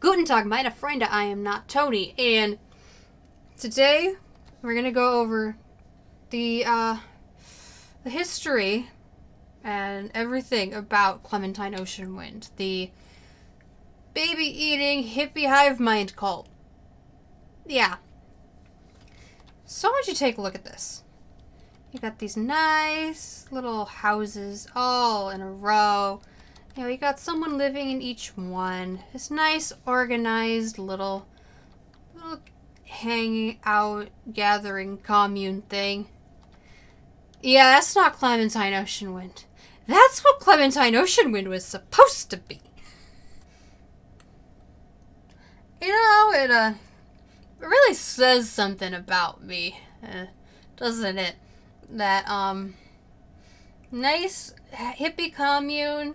Guten Tag, meine Freunde, I am not Tony, and today we're gonna go over the history and everything about Clementine Oceanwind, the baby-eating hippie hive mind cult. Yeah. So why don't you take a look at this? You got these nice little houses all in a row. You know, you got someone living in each one. This nice organized little hanging out, gathering, commune thing. Yeah, that's not Clementine Oceanwind. That's what Clementine Oceanwind was supposed to be. You know, it really says something about me, doesn't it? That, nice hippie commune,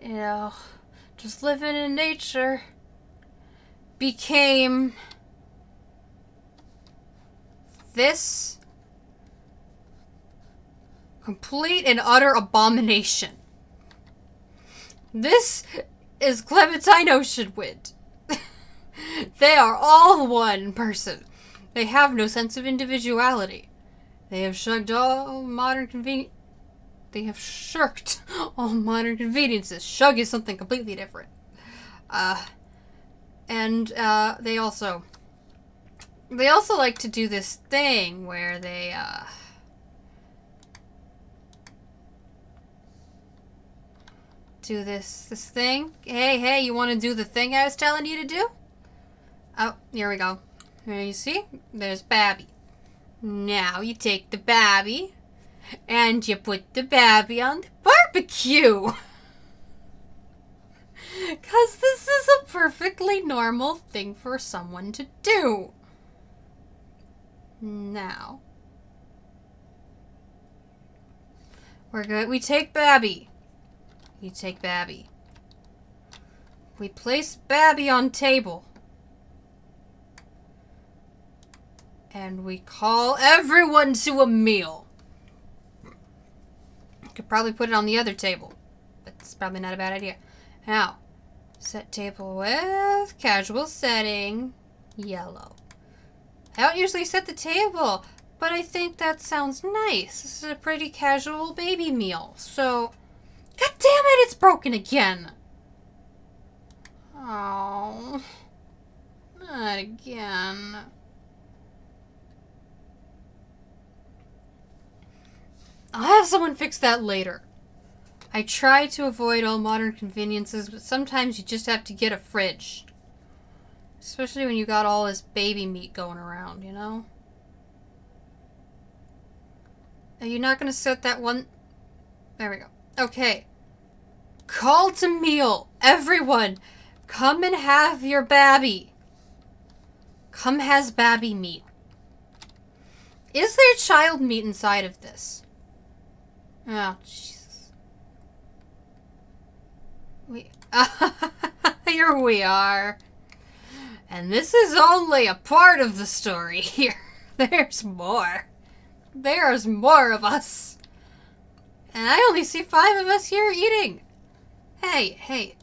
you know, just living in nature, became this complete and utter abomination. This is Clementine Oceanwind. They are all one person. They have no sense of individuality. They have shirked all modern conveniences. They have shirked all modern conveniences. Shug is something completely different. They also like to do this thing where they, do this thing. Hey, you want to do the thing I was telling you to do? Oh, here we go. Here you see? There's Babby. Now you take the Babby and you put the Babby on the barbecue. Because this is a perfectly normal thing for someone to do. Now. We're good. We take Babby. You take Babby. We place Babby on table. And we call everyone to a meal. Could probably put it on the other table. That's probably not a bad idea. Now, set table with casual setting, yellow. I don't usually set the table, but I think that sounds nice. This is a pretty casual baby meal, so... God damn it, it's broken again! Oh, not again. I'll have someone fix that later. I try to avoid all modern conveniences, but sometimes you just have to get a fridge. Especially when you got all this baby meat going around, you know? Are you not gonna set that one? There we go. Okay. Call to meal, everyone! Come and have your Babby. Come has Babby meat. Is there child meat inside of this? Oh, Jesus. We... here we are. And this is only a part of the story here. There's more. There's more of us. And I only see 5 of us here eating. Hey.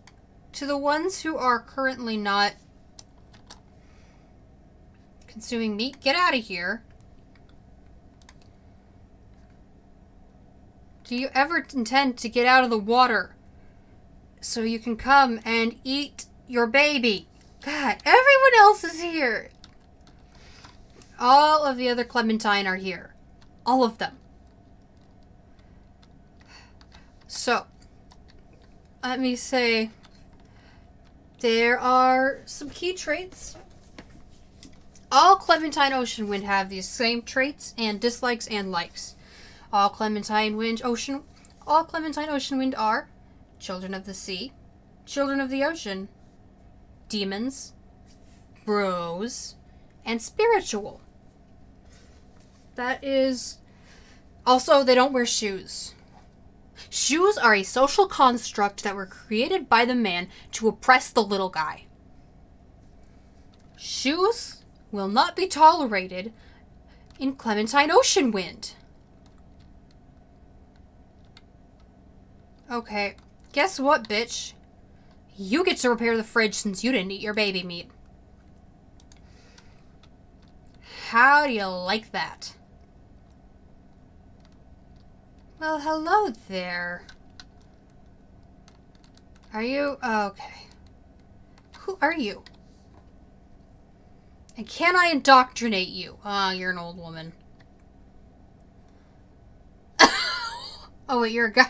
To the ones who are currently not consuming meat, get out of here. Do you ever intend to get out of the water so you can come and eat your Babby? God, everyone else is here. All of the other Clementine are here. All of them. So, let me say, there are some key traits. All Clementine Oceanwind have these same traits and dislikes and likes. All Clementine Oceanwind are children of the sea, children of the ocean, demons, bros, and spiritual. That is... Also, they don't wear shoes. Shoes are a social construct that were created by the man to oppress the little guy. Shoes will not be tolerated in Clementine Oceanwind. Okay, guess what, bitch? You get to repair the fridge since you didn't eat your baby meat. How do you like that? Well, hello there. Are you? Oh, okay. Who are you? And can I indoctrinate you? Ah, you're an old woman. Oh, wait, you're a guy.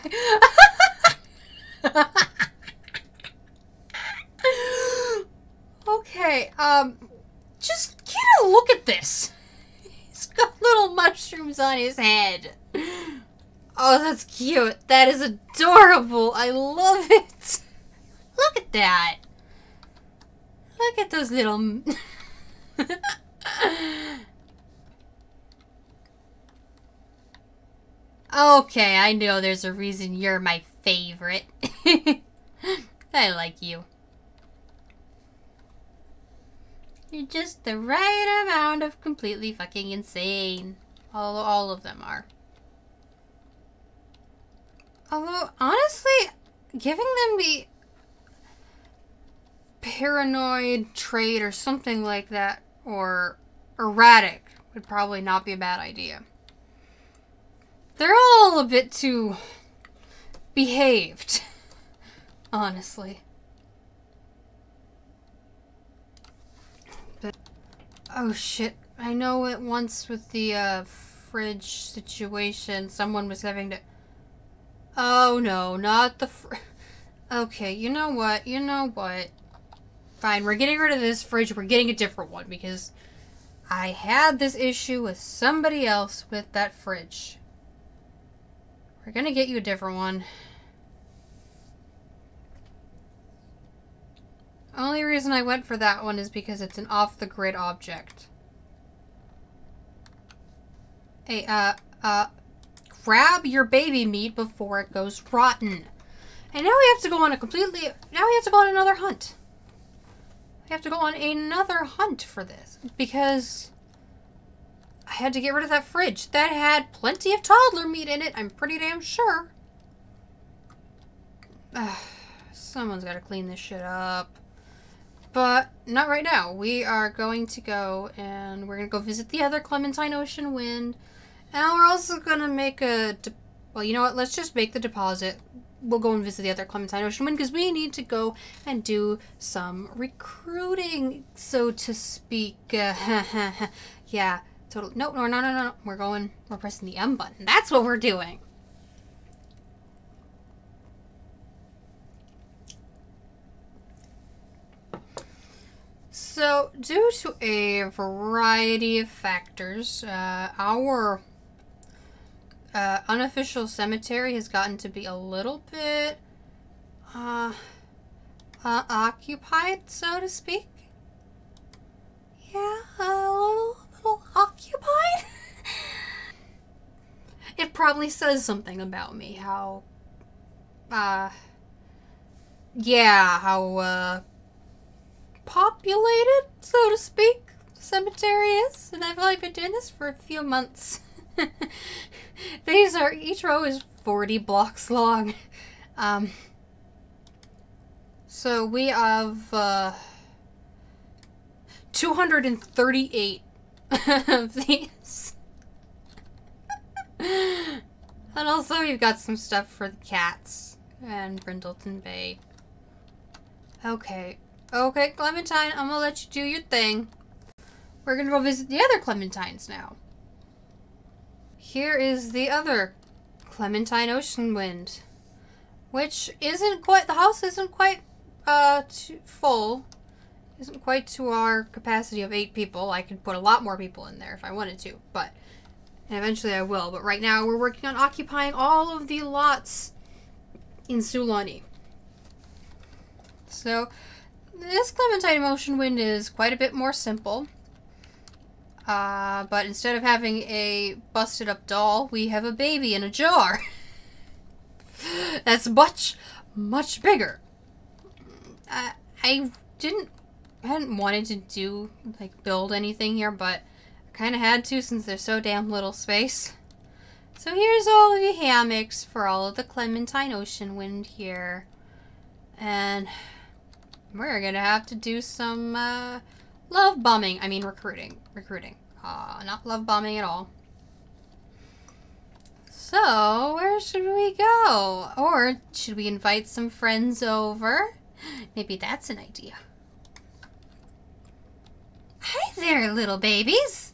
Okay, just get a look at this. He's got little mushrooms on his head. Oh, that's cute. That is adorable. I love it. Look at that. Look at those little... Okay, I know there's a reason you're my favorite. I like you. You're just the right amount of completely fucking insane. All of them are. Although, honestly, giving them the paranoid trait or something like that, or erratic, would probably not be a bad idea. They're all a bit too behaved, honestly. But, oh shit, I know it once with the fridge situation, someone was having to... Oh no, not the fridge. Okay, you know what? Fine, we're getting rid of this fridge, we're getting a different one, because I had this issue with somebody else with that fridge. We're gonna get you a different one. Only reason I went for that one is because it's an off-the-grid object. Hey, grab your baby meat before it goes rotten. And now we have to go on a completely... Now we have to go on another hunt. We have to go on another hunt for this. Because... I had to get rid of that fridge. That had plenty of toddler meat in it, I'm pretty damn sure. Someone's gotta clean this shit up. But not right now. We are going to go and we're gonna go visit the other Clementine Oceanwind. And we're also gonna make a... Well, you know what? Let's just make the deposit. We'll go and visit the other Clementine Oceanwind because we need to go and do some recruiting, so to speak. Yeah. Totally. No. We're pressing the M button. That's what we're doing. So, due to a variety of factors, our unofficial cemetery has gotten to be a little bit occupied, so to speak. Yeah, a little occupied. It probably says something about me, how populated, so to speak, the cemetery is, and I've only been doing this for a few months. Each row is 40 blocks long. So we have 238 of these. And also you've got some stuff for the cats and Brindleton Bay. Okay, Clementine, I'm gonna let you do your thing. We're gonna go visit the other Clementines now. Here is the other Clementine Oceanwind, which isn't quite, the house isn't quite too full. Isn't quite to our capacity of 8 people. I could put a lot more people in there if I wanted to, but... And eventually I will, but right now we're working on occupying all of the lots in Sulani. So, this Clementine Oceanwind is quite a bit more simple. But instead of having a busted up doll, we have a baby in a jar. That's much, much bigger. I hadn't wanted to build anything here, but I kind of had to since there's so damn little space. So here's all of the hammocks for all of the Clementine Oceanwind here. And We're gonna have to do some love bombing. I mean recruiting. Not love bombing at all. So, where should we go? Or should we invite some friends over? Maybe that's an idea. Hi there, little babies.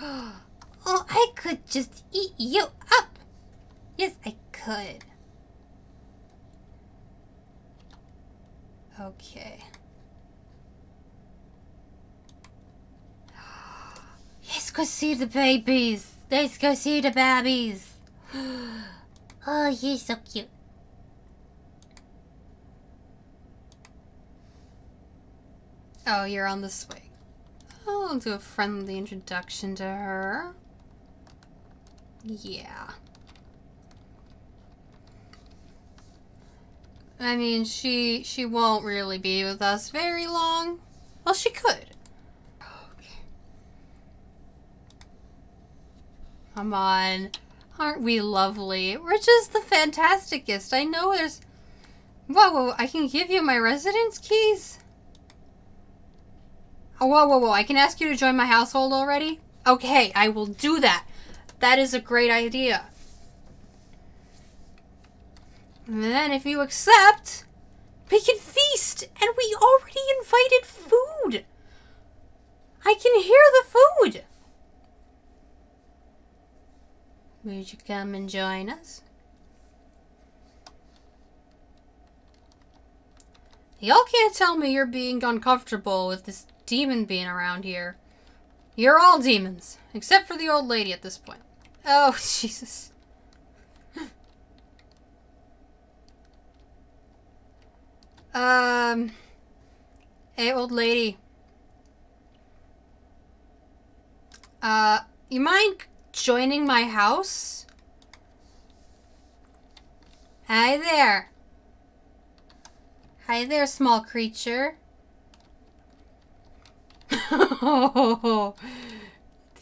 Oh, I could just eat you up. Yes, I could. Okay. Let's go see the babies. Let's go see the babies. Oh, you're so cute. Oh, you're on this way. Oh, I'll do a friendly introduction to her. Yeah. I mean, she won't really be with us very long. Well, she could. Okay. Come on. Aren't we lovely? We're just the fantasticest. I know there's... Whoa, whoa, I can give you my residence keys? Oh, whoa, whoa, whoa. I can ask you to join my household already? Okay, I will do that. That is a great idea. And then if you accept, we can feast! And we already invited food! I can hear the food! Would you come and join us? Y'all can't tell me you're being uncomfortable with this demon being around here. You're all demons, except for the old lady at this point. Oh, Jesus. Hey, old lady. You mind joining my house? Hi there. Hi there, small creature. Oh,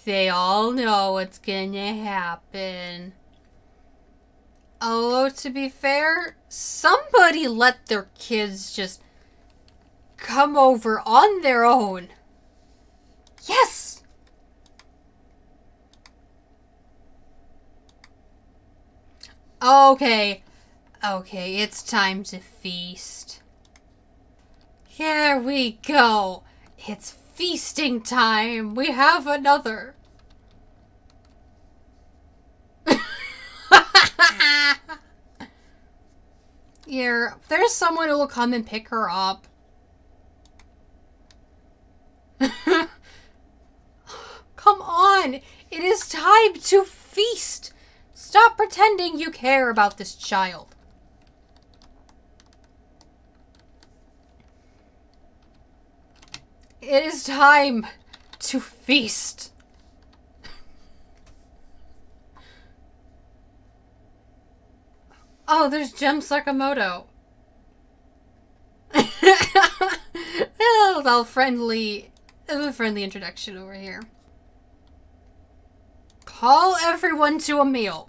they all know what's gonna happen. Although, to be fair, somebody let their kids just come over on their own. Yes! Okay. Okay, it's time to feast. Here we go. It's feasting time. We have another. Here, there's someone who will come and pick her up. Come on! It is time to feast! Stop pretending you care about this child. It is time to feast. Oh, there's Jim Sakamoto. Well, friendly introduction over here. Call everyone to a meal.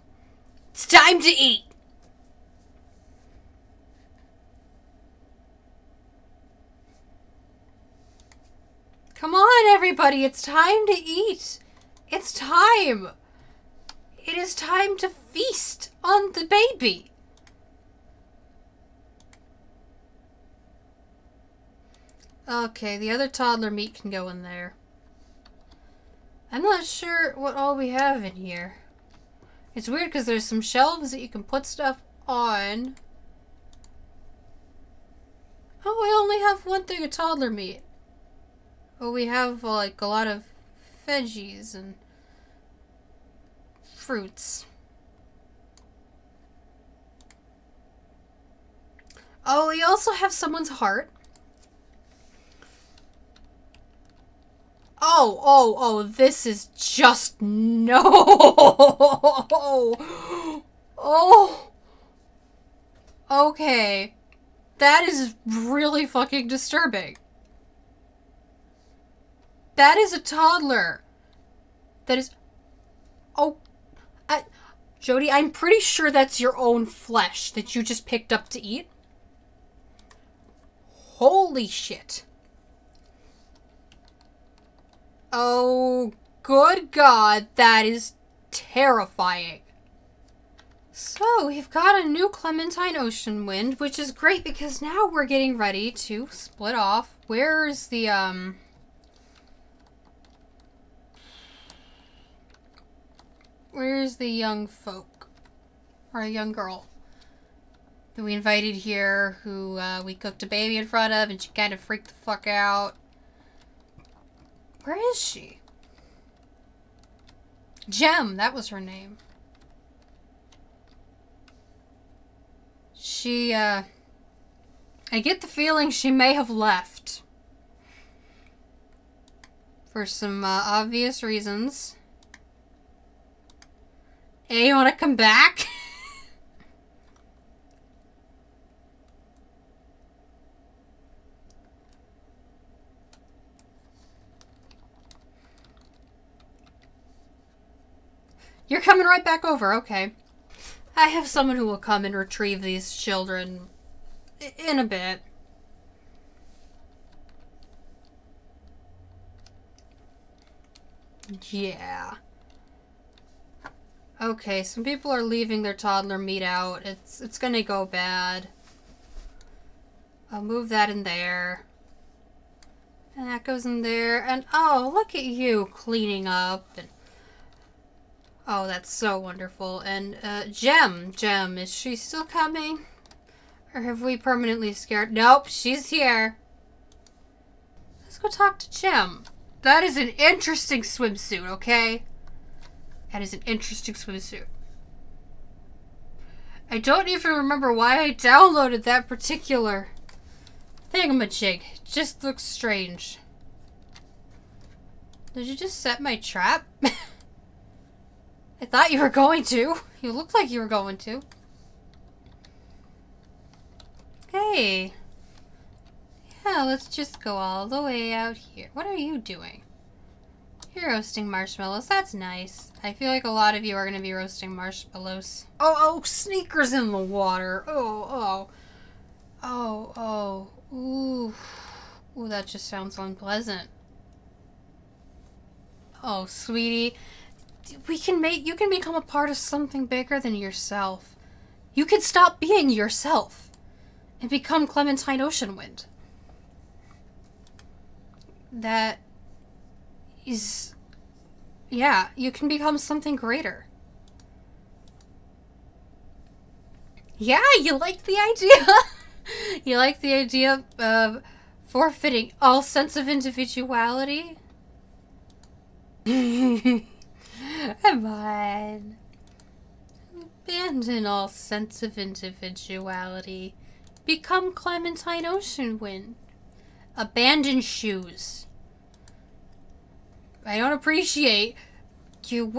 It's time to eat. Come on, everybody. It's time to eat. It's time. It is time to feast on the baby. Okay, the other toddler meat can go in there. I'm not sure what all we have in here. It's weird because there's some shelves that you can put stuff on. Oh, we only have one thing of toddler meat. Well, we have like a lot of veggies and fruits. Oh, we also have someone's heart. Oh, oh, oh, this is just no. Oh. Okay. That is really fucking disturbing. That is a toddler. That is... Oh. Jody, I'm pretty sure that's your own flesh that you just picked up to eat. Holy shit. Oh, good God, that is terrifying. So, we've got a new Clementine Oceanwind, which is great because now we're getting ready to split off. Where's the, where's the young folk? Or a young girl that we invited here, who, we cooked a baby in front of, and she kind of freaked the fuck out. Where is she? Jem, that was her name. She, I get the feeling she may have left. For some, obvious reasons. Hey, you wanna come back? You're coming right back over, okay. I have someone who will come and retrieve these children in a bit. Yeah. Okay, some people are leaving their toddler meat out. It's gonna go bad. I'll move that in there. And that goes in there. And oh, look at you cleaning up. And oh, that's so wonderful. And, Jem, is she still coming? Or have we permanently scared? Nope, she's here. Let's go talk to Jem. That is an interesting swimsuit, okay? That is an interesting swimsuit. I don't even remember why I downloaded that particular thingamajig. It just looks strange. Did you just set my trap? I thought you were going to. You looked like you were going to. Hey. Yeah, let's just go all the way out here. What are you doing? You're roasting marshmallows. That's nice. I feel like a lot of you are going to be roasting marshmallows. Oh, sneakers in the water. Oh. Ooh, that just sounds unpleasant. Oh, sweetie. You can become a part of something bigger than yourself. You can stop being yourself and become Clementine Oceanwind. That is, yeah, you can become something greater. Yeah, you like the idea. You like the idea of forfeiting all sense of individuality? Come on. Abandon all sense of individuality. Become Clementine Oceanwind. Abandon shoes. I don't appreciate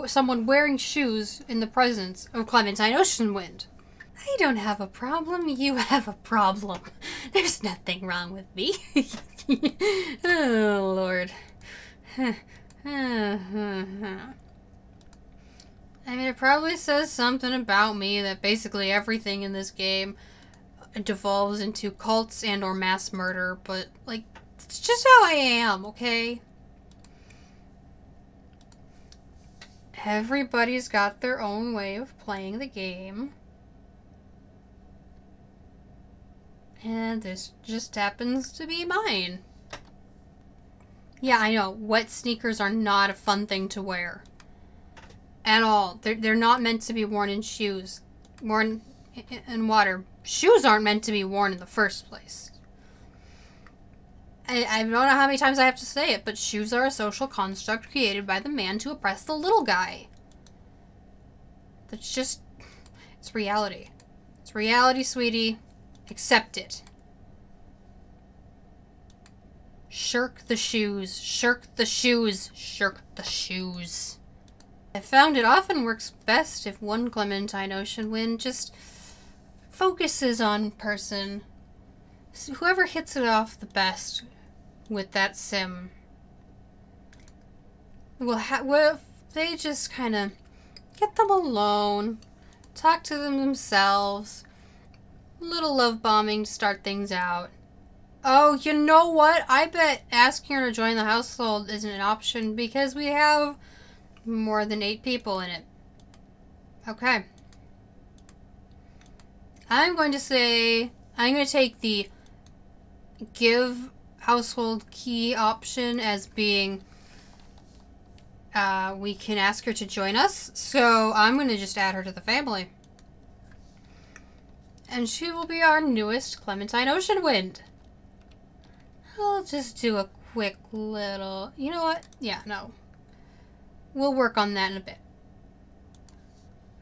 someone wearing shoes in the presence of Clementine Oceanwind. I don't have a problem. You have a problem. There's nothing wrong with me. Oh, Lord. I mean, it probably says something about me that basically everything in this game devolves into cults and or mass murder, but, like, it's just how I am, okay? Everybody's got their own way of playing the game. And this just happens to be mine. Yeah, I know. Wet sneakers are not a fun thing to wear. At all. They're not meant to be worn in shoes. Worn in water. Shoes aren't meant to be worn in the first place. I don't know how many times I have to say it, but shoes are a social construct created by the man to oppress the little guy. That's just... it's reality. It's reality, sweetie. Accept it. Shirk the shoes. Shirk the shoes. Shirk the shoes. I found it often works best if one Clementine Oceanwind just focuses on person. So whoever hits it off the best with that sim will well, they just kind of get them alone, talk to them themselves, little love bombing to start things out, Oh, you know what? I bet asking her to join the household isn't an option because we have more than 8 people in it. Okay. I'm going to say... I'm going to take the give household key option as being... we can ask her to join us, so I'm going to just add her to the family. And she will be our newest Clementine Oceanwind. I'll just do a quick little... You know what? Yeah, no. We'll work on that in a bit.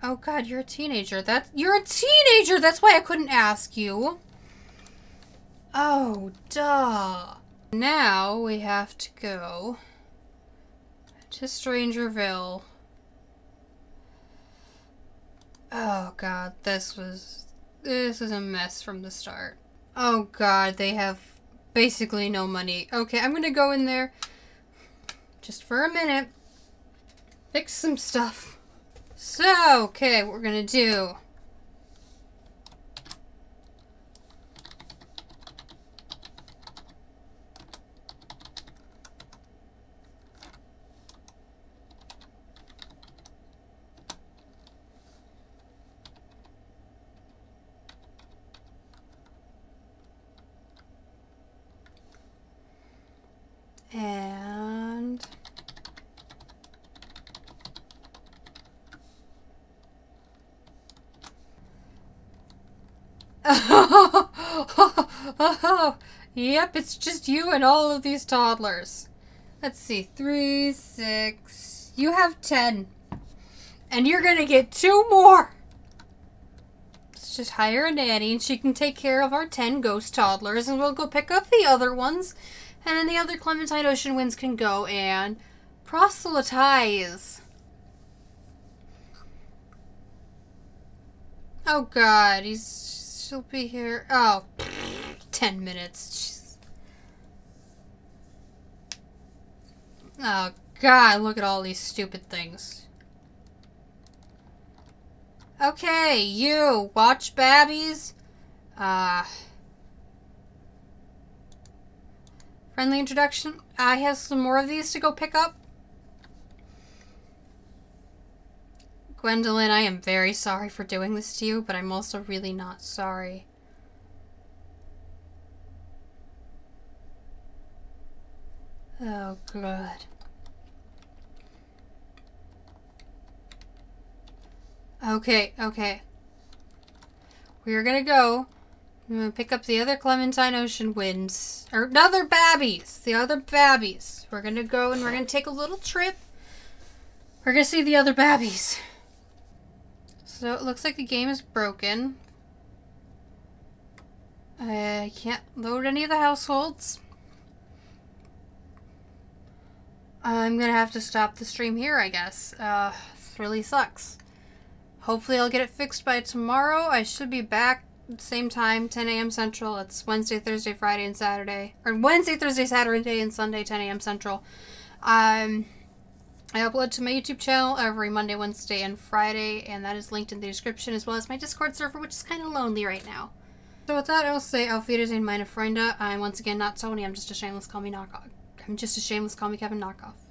Oh god, you're a teenager. You're a teenager! That's why I couldn't ask you. Oh, duh. Now we have to go... to Strangerville. Oh god, this is a mess from the start. Oh god, they have basically no money. Okay, I'm gonna go in there just for a minute, fix some stuff. So, okay, what we're gonna do. And yep, it's just you and all of these toddlers. Let's see, 3, 6. You have 10, and you're gonna get 2 more. Let's just hire a nanny, and she can take care of our 10 ghost toddlers, and we'll go pick up the other ones. And then the other Clementine Oceanwinds can go and proselytize. Oh god, she'll be here. Oh, 10 minutes. Oh god, look at all these stupid things. Okay, you, watch babbies. Friendly introduction. I have some more of these to go pick up. Gwendolyn, I am very sorry for doing this to you, but I'm also really not sorry. Oh, good. Okay, okay. We're gonna go. I'm gonna pick up the other Clementine Oceanwinds, or other babbies, the other babbies. We're gonna go and we're gonna take a little trip. We're gonna see the other babbies. So it looks like the game is broken. I can't load any of the households. I'm gonna have to stop the stream here, I guess. This really sucks. Hopefully I'll get it fixed by tomorrow. I should be back. Same time, 10 a.m. Central. It's Wednesday, Thursday, Friday, and Saturday. Or Wednesday, Thursday, Saturday, and Sunday, 10 a.m. Central. I upload to my YouTube channel every Monday, Wednesday, and Friday, and that is linked in the description, as well as my Discord server, which is kind of lonely right now. So with that, I will say auf Wiedersehen, meine Freunde. I'm once again not Tony. I'm just a shameless call me knockoff. I'm just a shameless call me Kevin knockoff.